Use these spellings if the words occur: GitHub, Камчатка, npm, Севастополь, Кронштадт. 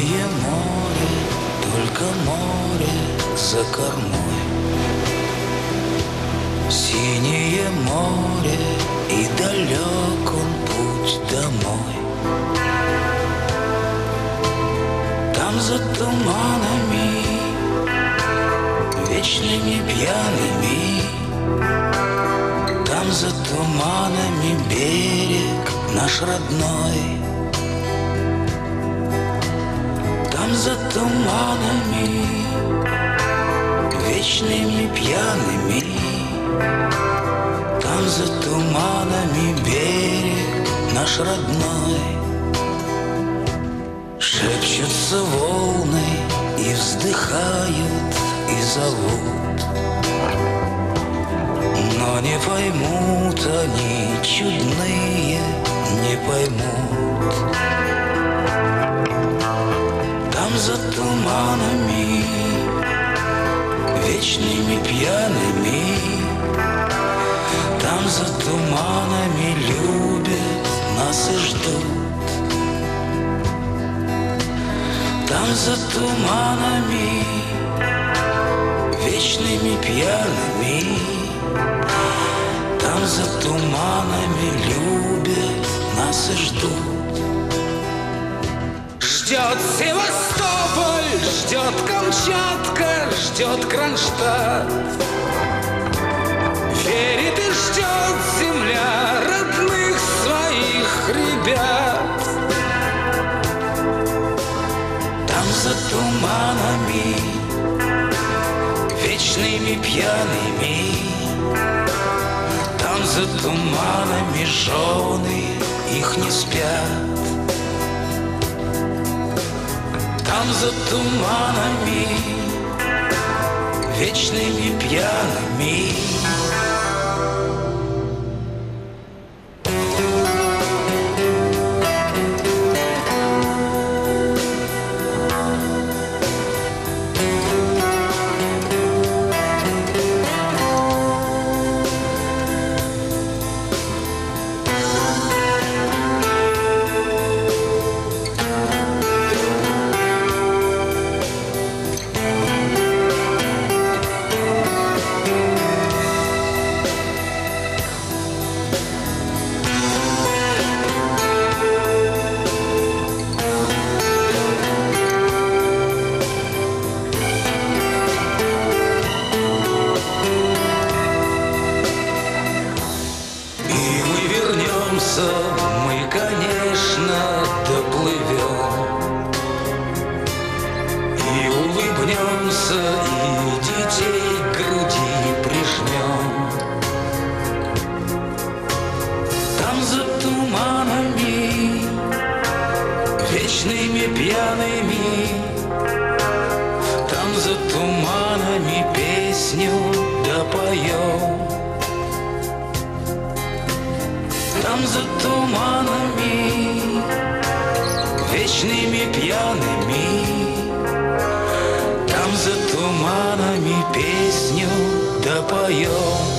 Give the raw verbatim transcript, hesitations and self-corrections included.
синее море, только море за кормой. Синее море, и далек он путь домой. Там за туманами, вечными пьяными, там за туманами берег наш родной. Там за туманами, вечными пьяными, там за туманами берег наш родной. Шепчутся волны и вздыхают, и зовут, но не поймут они, чудные, не поймут. Там за туманами, вечными пьяными, там за туманами любят нас и ждут. Там за туманами, вечными пьяными, там за туманами любят нас и ждут. Ждет Севастополь, ждет Камчатка, ждет Кронштадт. Верит и ждет земля родных своих ребят. Там за туманами, вечными пьяными, там за туманами жены их не спят. Там за туманами, вечными пьяными. Мы, конечно, доплывем, и улыбнемся, и детей к груди прижмем. Там за туманами, вечными пьяными, там за туманами песню допоем. Там за туманами, вечными пьяными, там за туманами песню допоем.